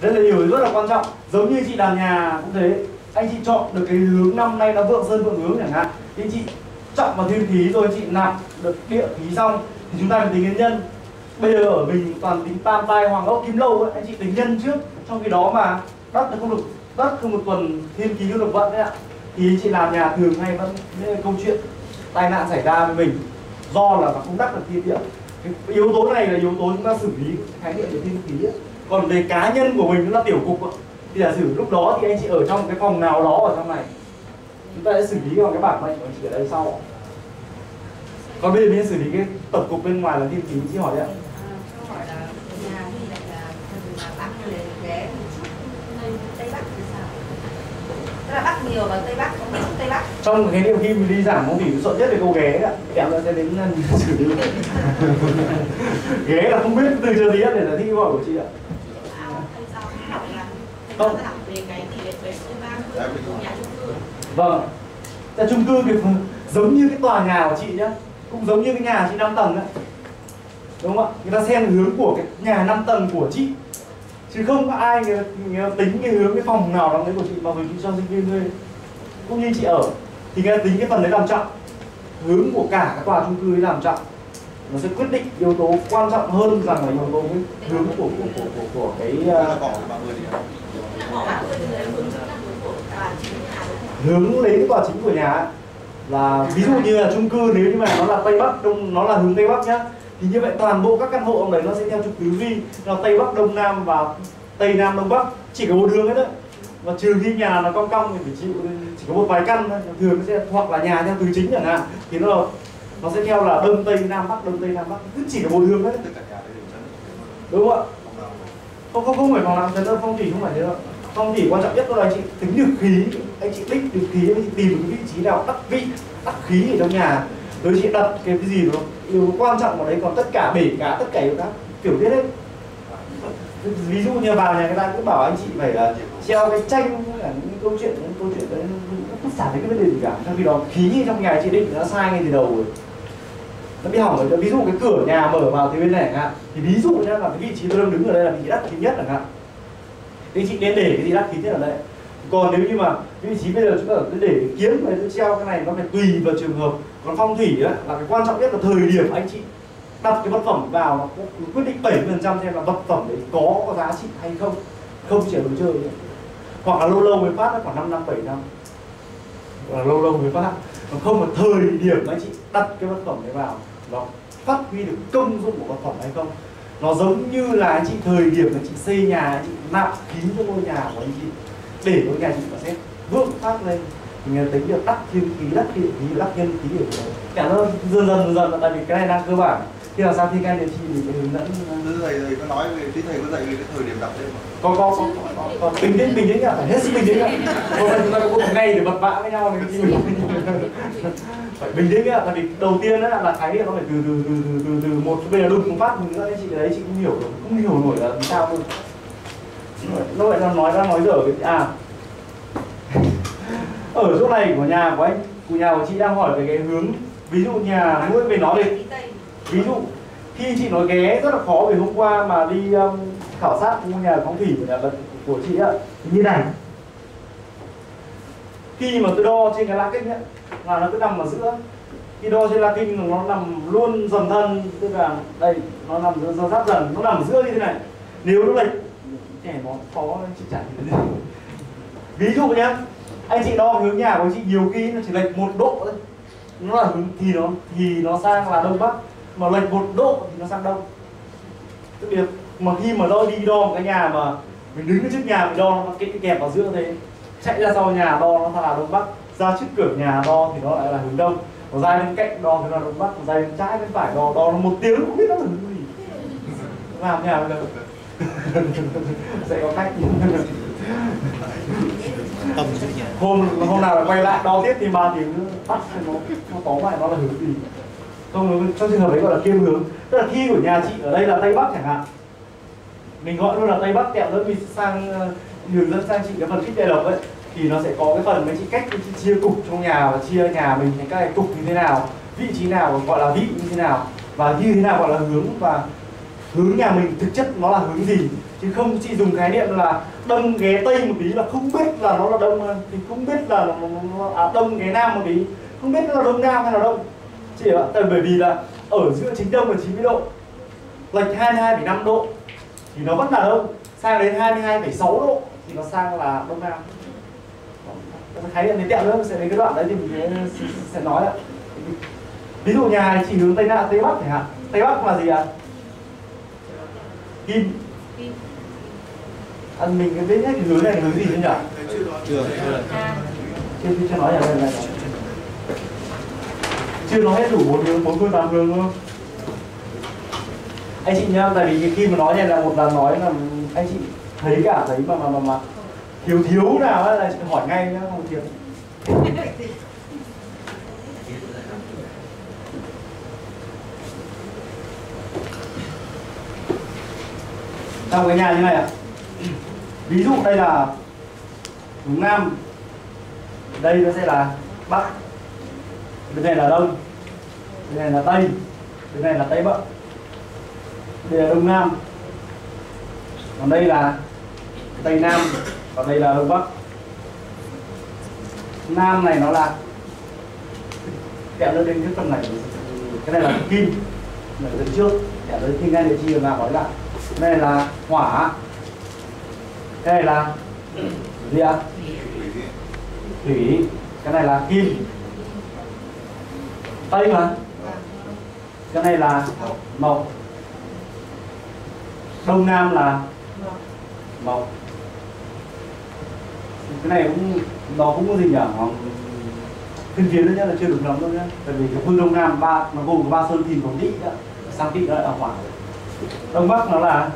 Đây là điều rất là quan trọng. Giống như chị đàn nhà cũng thế, anh chị chọn được cái hướng năm nay nó vượng sơn vượng hướng chẳng hạn, anh chị chọn vào thiên khí rồi chị nạp được địa khí xong thì chúng ta phải tính đến nhân. Bây giờ ở mình toàn tính tam tai hoàng ốc kim lâu ấy, anh chị tính nhân trước, trong khi đó mà đất không được tuần, thiên khí không được vận đấy ạ, thì chị làm nhà thường hay vẫn câu chuyện tai nạn xảy ra với mình do là nó không đắc được thiên địa. Cái yếu tố này là yếu tố chúng ta xử lý khái niệm về thiên khí ấy. Còn về cá nhân của mình cũng là tiểu cục ấy. Thì giả sử lúc đó thì anh chị ở trong cái phòng nào đó ở trong này, chúng ta sẽ xử lý vào cái bảng mệnh của chị ở đây sau. Còn bây giờ mình sẽ xử lý cái tổng cục bên ngoài là thiên khí. Chị hỏi đấy ạ, là Bắc nhiều và Tây Bắc không chút Tây Bắc. Trong cái điều khi mình đi giảm không thì sợ nhất về cô ghé ạ. Kẹo nó sẽ đến xử lý. Ghé là không biết từ giờ gì hết để là thi hỏi của chị ạ. Không. Vâng. Tại chung cư thì giống như cái tòa nhà của chị nhá, cũng giống như cái nhà chị 5 tầng đấy. Đúng không ạ? Người ta xem hướng của cái nhà 5 tầng của chị, chứ không có ai tính cái hướng cái phòng nào đó đấy của chị, mà mình cho sinh viên thuê cũng như chị ở thì người ta tính cái phần đấy làm trọng, hướng của cả các tòa chung cư ấy làm trọng, nó sẽ quyết định yếu tố quan trọng hơn rằng là yếu tố cái hướng của cái hướng lấy cái tòa chính của nhà ấy. Là ví dụ như là chung cư nếu như mà nó là Tây Bắc Đông, nó là hướng Tây Bắc nhá, thì như vậy toàn bộ các căn hộ ông đấy nó sẽ theo trục tứ vi là Tây Bắc Đông Nam và Tây Nam Đông Bắc, chỉ có một đường hết đấy. Và trừ khi nhà nó cong thì phải chịu, chỉ có một vài căn thôi. Thường sẽ hoặc là nhà theo tứ chính chẳng hạn thì nó sẽ theo là Đông Tây Nam Bắc, Đông Tây Nam Bắc, cứ chỉ có một đường hết. Đúng không ạ? Không phải phòng làm chấn đâu, phong thủy không phải thế đâu. Phong thủy quan trọng nhất đó là anh chị tính được khí, anh chị tích được khí, anh chị tìm được vị trí nào tắc khí ở trong nhà. Đối chị đặt cái gì đúng không? Điều quan trọng ở đấy, còn tất cả bể cá, tất cả các kiểu biết hết. Ví dụ như vào nhà người ta cũng bảo anh chị phải là treo cái tranh, là những câu chuyện đấy nó không xảy ra cái vấn đề gì cả. Trong khi đó khí trong nhà chị định nó sai ngay từ đầu rồi, nó bị hỏng rồi. Ví dụ cái cửa nhà mở vào thì bên này ạ, thì ví dụ nhá, là cái vị trí tôi đang đứng ở đây là vị trí đắc khí nhất chẳng hạn, thì chị nên để cái gì đắc khí nhất ở đây. Còn nếu như mà vị trí bây giờ chúng ta để kiếm này, tôi treo cái này, nó phải tùy vào trường hợp. Còn phong thủy đó, là cái quan trọng nhất là thời điểm anh chị đặt cái vật phẩm vào, nó quyết định 7% xem là vật phẩm đấy có giá trị hay không, không chỉ là đồ chơi nữa. Hoặc là lâu lâu mới phát, khoảng 5 năm 7 năm hoặc là lâu lâu mới phát. Còn không là thời điểm anh chị đặt cái vật phẩm đấy vào, nó phát huy được công dụng của vật phẩm hay không. Nó giống như là anh chị thời điểm anh chị xây nhà, anh chị nạp khí cho ngôi nhà của anh chị, để ngôi nhà chị nó sẽ vượng phát lên. Mình tính được đắc thiên khí, đắc địa khí, đắc nhân khí ở đấy. Cả nó dần dần, tại vì cái này đang cơ bản. Khi nào sau khi các anh đề thi thì mình hướng dẫn. Thầy có nói về, thầy có dạy về cái thời điểm đặt lên mà. Có bình tĩnh cả, phải hết sức bình tĩnh cả. Hôm nay chúng ta có một ngày để vật vã với nhau thì phải bình tĩnh cả, tại vì đầu tiên đó là cái nó phải từ một bây giờ đùng một phát mình nữa, chị đấy chị cũng hiểu được, không hiểu nổi là sao luôn. Nó lại nói dở cái à. Ở chỗ này của nhà của anh, của nhà của chị đang hỏi về cái hướng, ví dụ nhà mỗi về nó đi. Ví dụ khi chị nói ghé rất là khó, vì hôm qua mà đi khảo sát ngôi nhà phong thủy của nhà của chị ạ, như này. Khi mà tôi đo trên cái lá kinh ấy, là nó cứ nằm ở giữa. Khi đo trên lá kinh nó nằm luôn dần thân, tức là đây nó nằm dần sát dần, nó nằm giữa như thế này. Nếu nó lệch nó khó chị chẳng hiểu. Ví dụ nhá, anh chị đo hướng nhà của chị nhiều khi nó chỉ lệch một độ thôi, nó là hướng thì nó sang là Đông Bắc, mà lệch một độ thì nó sang Đông. Tức là mà khi mà đi đo một cái nhà mà mình đứng trước nhà mình đo nó kẹp vào giữa thế, chạy ra sau nhà đo nó là Đông Bắc, ra trước cửa nhà đo thì nó lại là hướng Đông, còn ra bên cạnh đo thì nó là Đông Bắc, còn ra bên trái bên phải đo nó một tiếng không biết nó là hướng gì, làm nhà bây giờ sẽ có cách. Hôm nào quay lại đo tiếp thì 3 tiếng nữa bắt nó tóm lại nó là hướng gì. Không, trong trường hợp đấy gọi là kiêm hướng. Tức là khi của nhà chị ở đây là Tây Bắc chẳng hạn, mình gọi luôn là Tây Bắc tẹo nữa, mình sang hướng dẫn sang chị cái phần kích đề độc ấy, thì nó sẽ có cái phần mấy chị cách chị chia cục trong nhà và chia nhà mình thành các cái cục như thế nào, vị trí nào gọi là vị như thế nào, và như thế nào gọi là hướng, và hướng nhà mình thực chất nó là hướng gì. chứ không chị dùng khái niệm là đâm ghé tây một tí là không biết là nó là đông, thì không biết là đông ghé nam một tí, không biết nó là đông nam hay là đông chị ạ. Tại bởi vì là ở giữa chính đông là 90 độ, lệch 22,5 độ thì nó vẫn là đông, sang đến 22,6 độ thì nó sang là đông nam. Khái niệm này tiện nữa, sẽ đến cái đoạn đấy thì mình sẽ nói ạ. Ví dụ nhà này chỉ hướng tây nam tây bắc phải hạn. Tây bắc là gì ạ? Kim. Ăn mình cái biết hết cái hướng này hướng gì thế nhỉ? Chưa nói nhà này. Chưa nói hết đủ 4 phương 8 hướng luôn. Anh chị nhá, tại vì khi mà nói này là một là nói là anh chị thấy cả thấy mà thiếu nào là chị hỏi ngay nhá, không thiếu. Trong cái nhà như này ạ. Ví dụ đây là hướng nam, đây nó sẽ là bắc, bên này là đông, bên này là tây, bên này là tây bắc, đây là đông nam, còn đây là tây nam, còn đây là đông bắc. Nam này nó là kẹo lên đến cái phần này, cái này là kim, là dẫn trước kẹo lên khi ngay địa chi là nói lại. Đây là hỏa, cái này là gì ạ? Thủy, cái này là kim, tây mà, cái này là mộc, đông nam là mộc. Cái này cũng nó cũng có gì nhỉ? Thiên kiến nữa nhá, là chưa được lắm đâu nhá. Tại vì cái phương đông nam ba nó gồm có 3 sơn thìn còn tị đó, sang tị lại là hỏa. Đông bắc nó là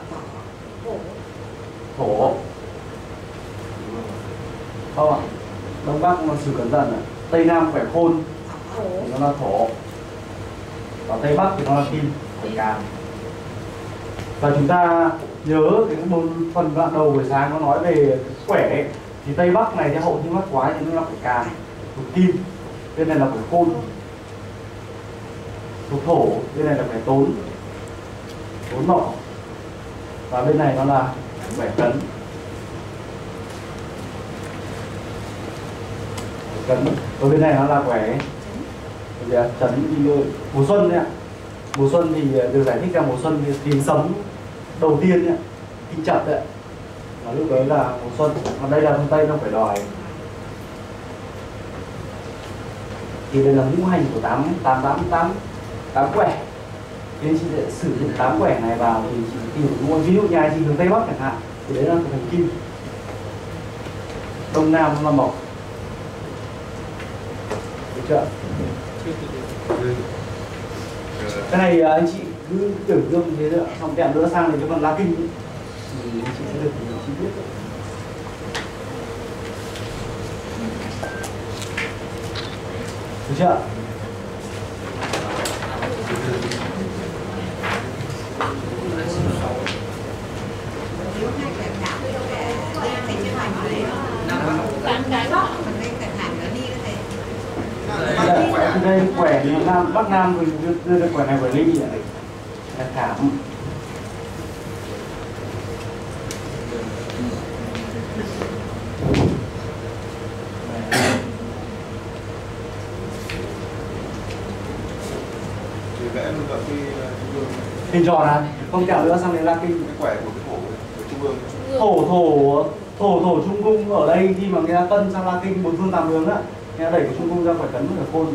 thổ, không ạ? Đông bắc nó xử cẩn thận này. Tây nam khỏe khôn thì nó là thổ, và tây bắc thì nó là kim, khỏe càn. Và chúng ta nhớ cái phần đoạn đầu buổi sáng nó nói về khỏe, thì tây bắc này thì hậu thiên bắc quái thì nó là khỏe càn, thuộc kim, bên này là khỏe khôn, thuộc thổ, bên này là khỏe tốn, bốn nọ, và bên này nó là 7 cấn. Ở bên này nó là quẻ trấn mùa xuân đấy ạ. Mùa xuân thì được giải thích ra mùa xuân thì tiếng sấm đầu tiên đấy, kinh chập đấy, và lúc đấy là mùa xuân. Còn đây là phương tây nó phải đòi, thì đây là ngũ hành của 8 quẻ. Nên chị sẽ sử dụng 8 quẻ này vào thì chị tìm ví dụ nhà chị hướng tây bắc chẳng hạn, thì đấy là thành kim, đông nam là mộc, được chưa? Cái này anh chị cứ tưởng tượng thế nữa, xong kèm nữa sang đến cái phần lá kinh ấy, thì chị sẽ được chị biết. Được chưa? Đây quẻ nam bắc nam rồi đưa quẻ này quẻ linh là cảm. Hình tròn à? Không kẹo nữa sang đến là cái quẻ của cái thổ trung ương. Thổ trung cung ở đây khi mà người ta tân sang la kinh 4 phương 8 hướng á, người ta đẩy của trung cung ra khỏi cấn với cả khôn.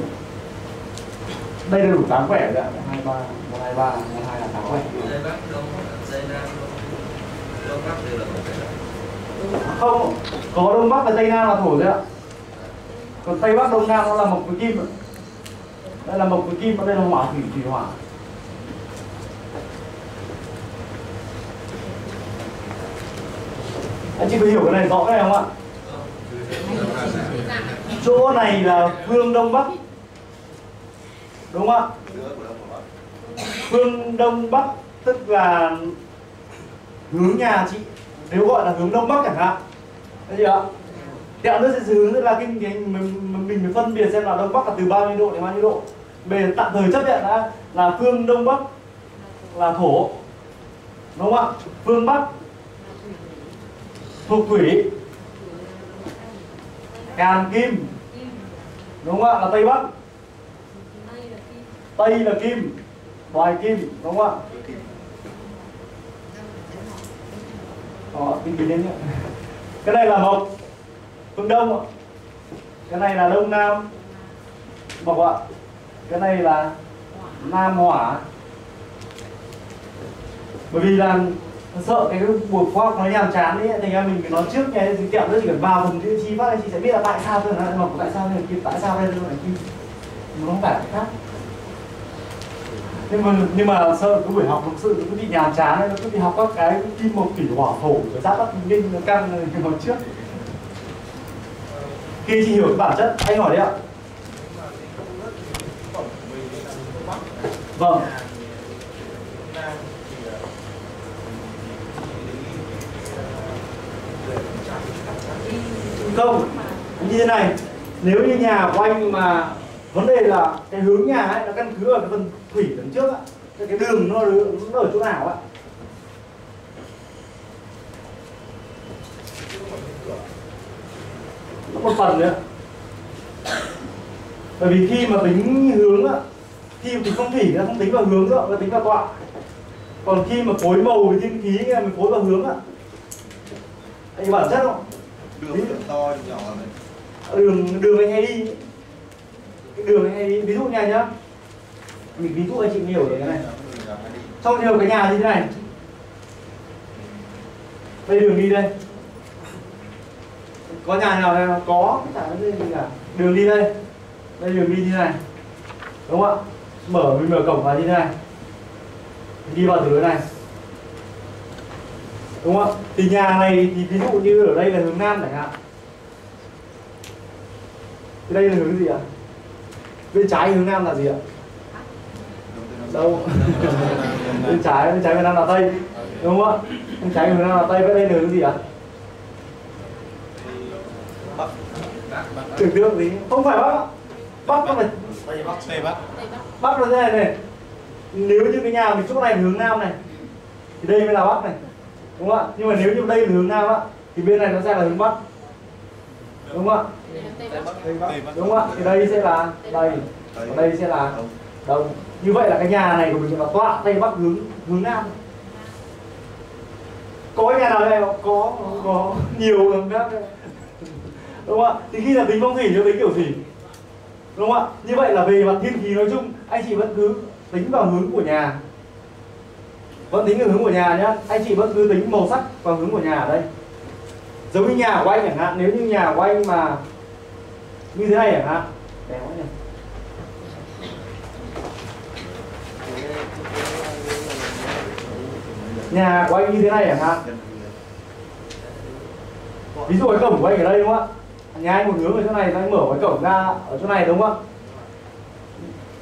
Đây là đủ 8 quẻ rồi ạ. 1, 2, 3, 1, 2 là 8 quẻ. Tây bắc, đông, tây nam, đông bắc đều là quẻ. Không, có đông bắc và tây nam là thổ rồi ạ. Còn tây bắc đông nam nó là mộc với kim ạ. Đây là mộc với kim và đây là hỏa thủy hỏa. Anh chị có hiểu cái này rõ này không ạ? Chỗ này là phương đông bắc, đúng không ạ? Phương đông bắc tức là hướng nhà chị, nếu gọi là hướng đông bắc chẳng hạn, thấy chưa ạ? Tẹo nữa sẽ hướng là kinh thì mình phải phân biệt xem là đông bắc là từ bao nhiêu độ đến bao nhiêu độ. Về tạm thời chấp nhận là phương đông bắc là thổ, đúng không ạ? Phương bắc thuộc thủy, càn kim, đúng không ạ? Là Tây Bắc, Tây là kim, đoài kim, đúng không ạ? Kim đến nhá. Cái này là Mộc, phương Đông. Cái này là Đông Nam, Mộc ạ. Cái này là Nam Hỏa. Bởi vì là sợ cái buổi khoa học nó nhàm chán ấy, thành ra mình phải nói trước nghe giới thiệu, nó chỉ cần vào phần chữ chi phát anh chị sẽ biết là tại sao tôi là Mộc, tại sao này kim, tại sao đây là kim, nó không phải cái khác. Nhưng mà sợ cái buổi học thực sự nó cứ bị nhàm chán ấy, nó cứ bị học các cái kim mộc thủy hỏa thổ rồi giáp đất ninh nó căng rồi nói trước. Khi chị hiểu cái bản chất, anh hỏi đấy ạ. Vâng. Không, như thế này, nếu như nhà của anh mà vấn đề là cái hướng nhà ấy, nó căn cứ ở cái phần thủy lần trước ạ, cái đường nó ở chỗ nào ạ? Nó một phần nữa, bởi vì khi mà tính hướng ạ, khi mà tính phong thủy nó không tính vào hướng nữa, nó tính vào tọa. Còn khi mà phối màu với thiên khí mình phối vào hướng ạ, anh bản chất không? Đường to nhỏ này. Đường anh hay đi. Cái đường anh hay đi, ví dụ này nhá. Mình ví dụ anh chị hiểu rồi cái này. Xong nhiều cái nhà như thế này. Đây đường đi đây. Có nhà nào này có, chả vấn đề gì cả. Đường đi đây. Đây đường đi như thế này. Đúng không ạ? Mình mở cổng vào như thế này. Đi vào từ lối này. Đúng không ạ? Thì nhà này thì ví dụ như ở đây là hướng Nam chẳng hạn. Thì đây là hướng gì ạ? Bên trái hướng Nam là gì ạ? Đâu? bên trái hướng Nam là Tây. Đúng không ạ? Bên trái hướng Nam là Tây, bên đây là hướng gì ạ? Bắc. Tưởng tượng gì? Không phải Bắc ạ. Bắc là Tây Bắc. Bắc là thế này này. Nếu như cái nhà mình chỗ này hướng Nam này thì đây mới là Bắc này. Đúng không ạ? Nhưng mà nếu như đây là hướng Nam á thì bên này nó sẽ là hướng Bắc. Đúng không ạ? Tây Bắc. Đúng không ạ? Thì đây sẽ là đây. Còn đây sẽ là Đông. Như vậy là cái nhà này của mình là tọa Tây Bắc hướng Nam. Có cái nhà nào đây không? Có nhiều hướng khác. Đúng không ạ? Thì khi là tính phong thủy thì tính kiểu gì? Đúng không ạ? Như vậy là về mặt thiên khí nói chung, anh chị vẫn cứ tính vào hướng của nhà. Vẫn tính hướng của nhà nhá, anh chị vẫn cứ tính màu sắc và hướng của nhà ở đây. Giống như nhà của anh chẳng hạn, nếu như nhà của anh mà như thế này chẳng hạn, đẹp quá nhỉ. Nhà của anh như thế này chẳng hạn, ví dụ cái cổng của anh ở đây đúng không ạ? Nhà anh một hướng ở chỗ này, anh mở cái cổng ra ở chỗ này đúng không ạ?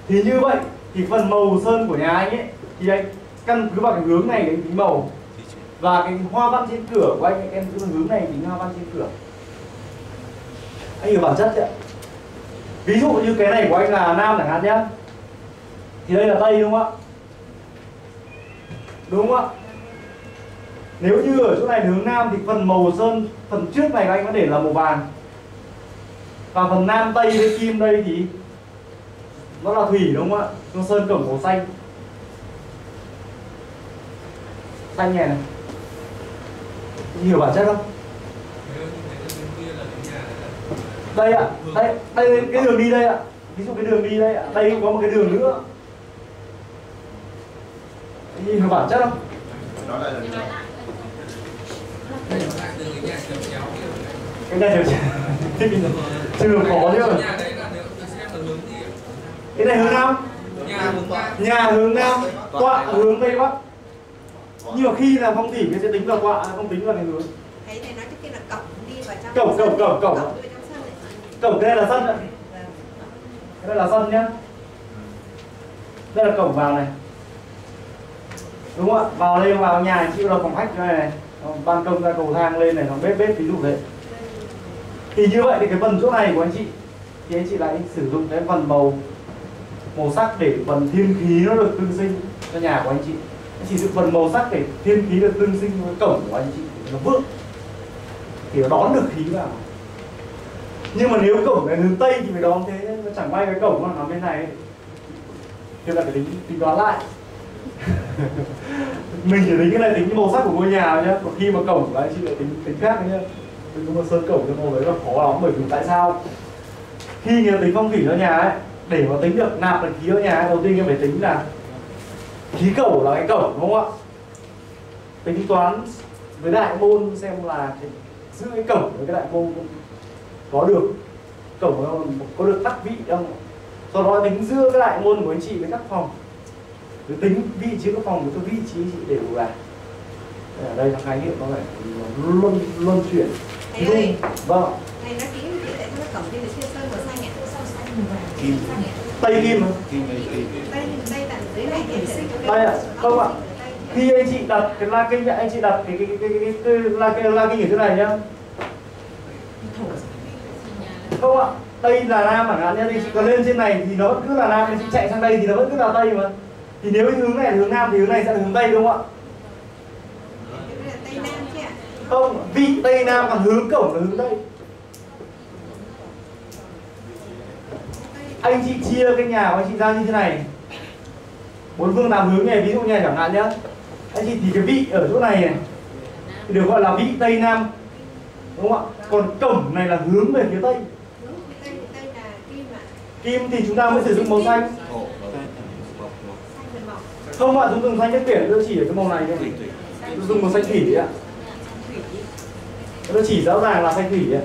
Thì như vậy thì phần màu sơn của nhà anh ấy thì anh căn cứ vào cái hướng này anh tính màu, và cái hoa văn trên cửa của anh em giữ hướng này tính hoa văn trên cửa. Anh hiểu bản chất chứ ạ? Ví dụ như cái này của anh là Nam chẳng hạn nhá, thì đây là Tây đúng không ạ? Đúng không ạ? Nếu như ở chỗ này hướng Nam thì phần màu sơn phần trước này của anh có để là màu vàng, và phần Nam Tây với Kim đây thì nó là thủy đúng không ạ? Nó sơn cổng màu xanh. Xanh này này. Hiểu bản chất không? Đây ạ, đây cái đường đi đây ạ. Ví dụ cái đường đi đây ạ, đây cũng có một cái đường nữa. Anh hiểu bản chất không? Cái này đều chưa khó chứ. Cái này hướng Nam. Nhà hướng Nam, tọa hướng Tây Bắc. Nhưng mà khi là phong thủy thì sẽ tính vào tọa, không tính vào cái hướng. Thấy này nói trước kia là cổng đi vào trong. Cổng. Cổng đây là sân ạ. Đây là sân nhá. Đây là cổng vào này. Đúng không ạ? Vào nhà này chịu là phòng khách này này. Ban công ra cầu thang lên này, phòng bếp ví dụ thế. Thì như vậy thì cái phần chỗ này của anh chị thì anh chị lại sử dụng cái phần màu sắc để phần thiên khí nó được tương sinh cho nhà của anh chị. Chỉ sự phần màu sắc để thiên khí được tương sinh với cổng của anh chị nó vượng. thì nó đón được khí vào. Nhưng mà nếu cổng này hướng Tây thì phải đón thế, nó chẳng may cái cổng nó nằm bên này. Thế là phải tính toán lại. Mình chỉ tính cái này, tính cái màu sắc của ngôi nhà nhá. Còn khi mà cổng của anh chị lại tính khác nhá. Mình có một sơn cổng cái màu đấy là khó lắm, bởi vì tại sao? Khi người tính phong thủy cho nhà ấy, để mà tính được nạp được khí ở nhà, đầu tiên em phải tính là khí cẩu là cái cổng, đúng không ạ? Tính toán với đại môn xem là giữ cái cổng với cái đại môn có được cổng có được tắc vị không? Sau đó tính giữa cái đại môn của anh chị với các phòng, cứ tính vị trí các phòng với cái vị trí chị để đủ lại. Ở đây là khái niệm nó phải luân chuyển. Thầy ơi, vâng. Thầy nói kỹ thì tại sao cổng kia được chia sơn màu xanh nhẹ thôi, sao xanh màu vàng? Tây kim. Tây tại dưới này thì xanh. Tây ạ, không ạ. Khi anh chị đặt cái la kinh, anh chị đặt cái la kinh như thế này nhá. Không ạ, Tây là Nam chẳng hạn nhá, thì chị có lên trên này thì nó vẫn cứ là Nam, anh chị chạy sang đây thì nó vẫn cứ là Tây mà. Thì nếu hướng này là hướng Nam thì hướng này sẽ là hướng Tây, đúng không ạ? Không, vị Tây Nam còn hướng cổng là hướng Tây. Anh chị chia cái nhà của anh chị ra như thế này, bốn phương tám hướng này, ví dụ như này chẳng hạn nhá. Anh chị thì cái vị ở chỗ này này thì được gọi là vị Tây Nam, đúng không ạ? Còn cổng này là hướng về phía Tây. Kim thì chúng ta mới sử dụng màu xanh. Không ạ, chúng dùng xanh nhất tuyển, tôi chỉ ở cái màu này thôi. Tôi dùng màu xanh thủy đấy ạ. Tôi chỉ rõ ràng là xanh thủy đấy.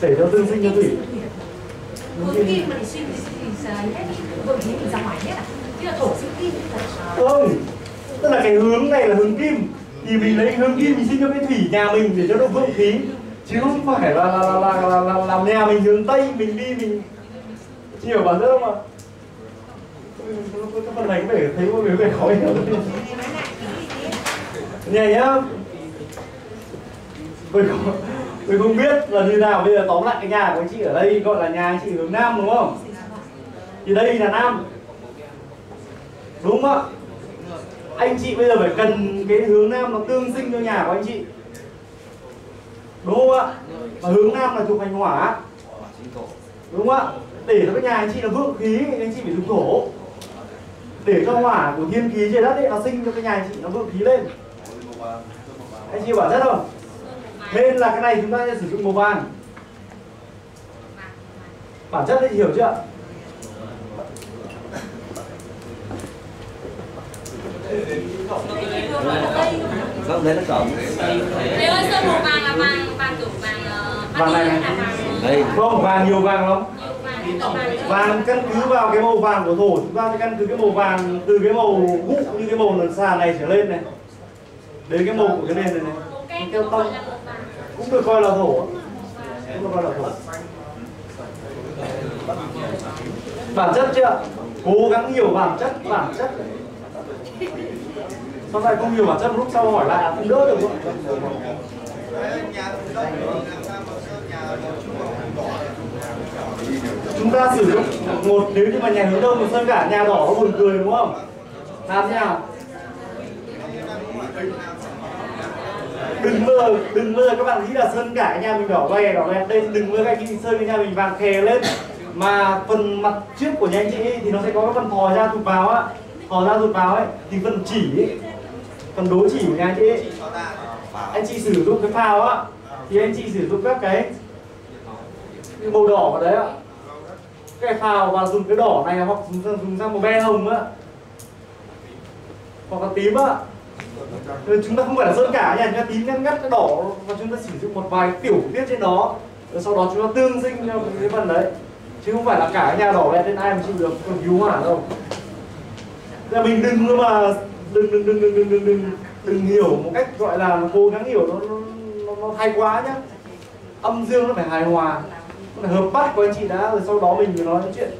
Để cho tương sinh cho thủy. Kim mà sinh thì ra ngoài hết à? Chứ là thổ sinh kim. Không, tức là cái hướng này là hướng kim, thì mình lấy hướng kim mình sinh cho cái thủy nhà mình để cho nó vượng khí, chứ không phải là làm nhà mình hướng Tây mình đi mình hiểu bản chất không ạ? Cái phần này cũng phải thấy một cái khó hiểu nhẹ nhá. Tôi không biết là như nào. Bây giờ tóm lại cái nhà của anh chị ở đây gọi là nhà anh chị hướng Nam, đúng không? Thì đây là Nam, đúng không ạ? Anh chị bây giờ phải cần cái hướng Nam nó tương sinh cho nhà của anh chị, đúng không ạ? Và hướng Nam là thuộc hành hỏa, đúng không ạ? Để cho cái nhà anh chị là vượng khí, anh chị phải dùng thổ để cho hỏa của thiên khí trời đất ấy nó sinh cho cái nhà anh chị nó vượng khí lên. Anh chị bảo chất không? Nên là cái này chúng ta sẽ sử dụng màu vàng. Bản chất đấy hiểu chưa? Đấy là cổng. Thầy ơi, sơn màu vàng là vàng kiểu vàng này này. Không, vàng nhiều vàng lắm. Vàng căn cứ vào cái màu vàng của thổ, chúng ta sẽ căn cứ cái màu vàng từ cái màu ngũ như cái màu lần sàn này trở lên này đến cái màu của cái nền này này. Keo tông cũng được coi là thổ, cũng được coi là thổ. Bản chất chưa? Cố gắng hiểu bản chất, bản chất. Sau này không hiểu bản chất lúc sau hỏi lại cũng đỡ được luôn. Chúng ta sử dụng một, nếu như mà nhà hướng đông mà sơn cả nhà đỏ nó buồn cười, đúng không? Làm thế nào? Đừng mơ các bạn nghĩ là sơn cả nhà mình đỏ bè đây, đừng mơ các anh chị sơn cái nhà mình vàng khè lên, mà phần mặt trước của nhà anh chị ấy, thì nó sẽ có cái phần thò ra tụt vào á, thò ra tụt vào ấy, thì phần chỉ ấy, phần đối chỉ của nhà anh chị ấy, anh chị sử dụng cái phao á, thì anh chị sử dụng các cái màu đỏ vào đấy ạ, cái phao, và dùng cái đỏ này hoặc dùng sang màu be hồng á, hoặc là tím á. Chúng ta không phải là sơn cả nha, chúng ta tím ngắt cái đỏ và chúng ta sử dụng một vài tiểu tiết trên đó, rồi sau đó chúng ta tương sinh cho cái phần đấy, chứ không phải là cả nhà đỏ lên nên ai mà chịu được, còn cứu hỏa đâu. Thế là mình đừng hiểu một cách gọi là cố gắng hiểu nó hay quá nhá. Âm dương nó phải hài hòa, nó phải hợp bát của anh chị đã, rồi sau đó mình nói chuyện.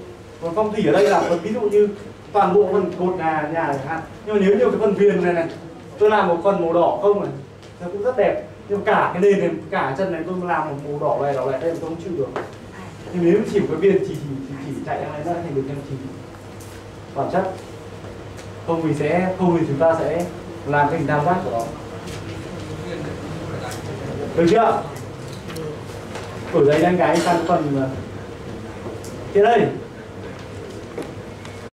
Còn phong thủy ở đây là phần ví dụ như toàn bộ phần cột nhà chẳng hạn, nhưng mà nếu như cái phần viền này này tôi làm một phần màu đỏ không này nó cũng rất đẹp, nhưng cả cái nền này cả chân này tôi làm một màu đỏ này đây tôi không chịu được. Nhưng nếu chỉ cái viền chỉ chạy ra này thì được, nhanh chỉ bản chất không, vì chúng ta sẽ làm cái hình tam giác của nó. Được chưa? Tủ giấy đang cái sang phần. Thế đây.